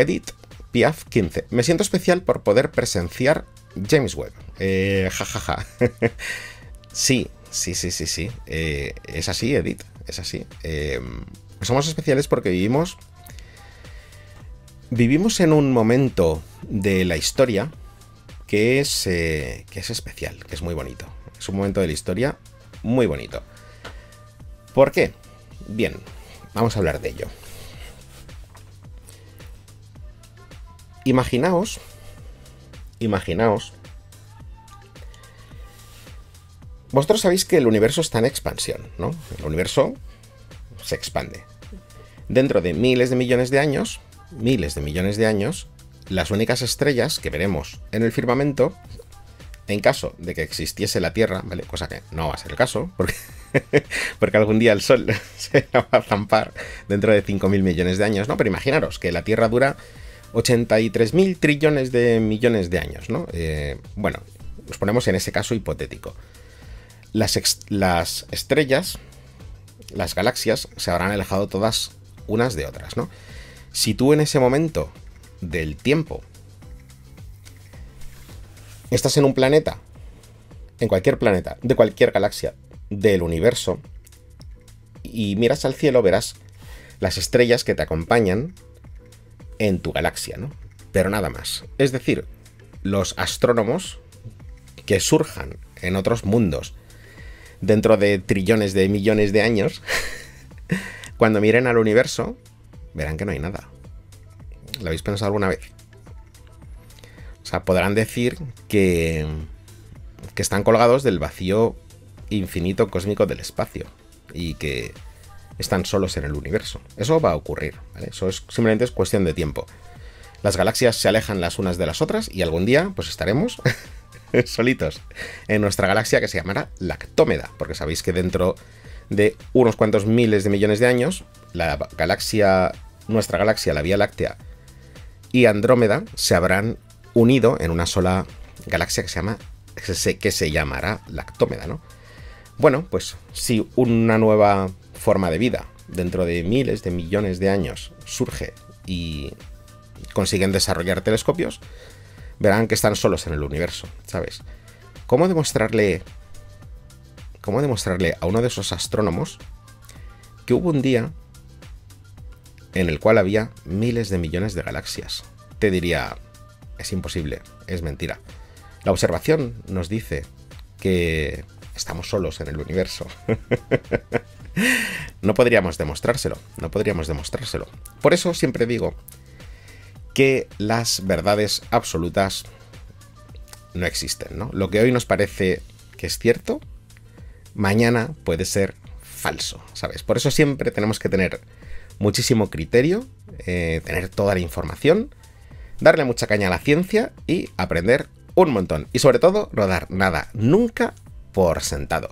Edith Piaf 15. Me siento especial por poder presenciar James Webb. Jajaja. Sí. Es así, Edith, es así. Somos especiales porque vivimos en un momento de la historia que es especial, que es muy bonito. Es un momento de la historia muy bonito. ¿Por qué? Bien, vamos a hablar de ello. Imaginaos. Vosotros sabéis que el universo está en expansión, ¿no? El universo se expande. Dentro de miles de millones de años, las únicas estrellas que veremos en el firmamento, en caso de que existiese la Tierra, ¿vale? Cosa que no va a ser el caso, porque algún día el Sol se la va a zampar dentro de 5.000 millones de años, ¿no? Pero imaginaros que la Tierra dura 83.000 trillones de millones de años, ¿no? Bueno, nos ponemos en ese caso hipotético. Las estrellas, las galaxias, se habrán alejado todas unas de otras, ¿no? Si tú en ese momento del tiempo estás en un planeta, en cualquier planeta, de cualquier galaxia del universo, y miras al cielo, verás las estrellas que te acompañan en tu galaxia, ¿no? Pero nada más. Es decir, los astrónomos que surjan en otros mundos dentro de trillones de millones de años, cuando miren al universo, verán que no hay nada. ¿Lo habéis pensado alguna vez? O sea, podrán decir que están colgados del vacío infinito cósmico del espacio y que están solos en el universo. Eso va a ocurrir, ¿vale? Eso simplemente es cuestión de tiempo. Las galaxias se alejan las unas de las otras y algún día pues estaremos solitos en nuestra galaxia, que se llamará Lactómeda, porque sabéis que dentro de unos cuantos miles de millones de años la galaxia, nuestra galaxia, la Vía Láctea y Andrómeda se habrán unido en una sola galaxia que se llamará Lactómeda, ¿no? Bueno, pues si una nueva forma de vida dentro de miles de millones de años surge y consiguen desarrollar telescopios, verán que están solos en el universo, ¿sabes? ¿Cómo demostrarle a uno de esos astrónomos que hubo un día en el cual había miles de millones de galaxias? Te diría, es imposible, es mentira. La observación nos dice que estamos solos en el universo. No podríamos demostrárselo. Por eso siempre digo que las verdades absolutas no existen, ¿no? Lo que hoy nos parece que es cierto, mañana puede ser falso, ¿sabes? Por eso siempre tenemos que tener muchísimo criterio, tener toda la información, darle mucha caña a la ciencia y aprender un montón. Y sobre todo, no dar nada nunca por sentado.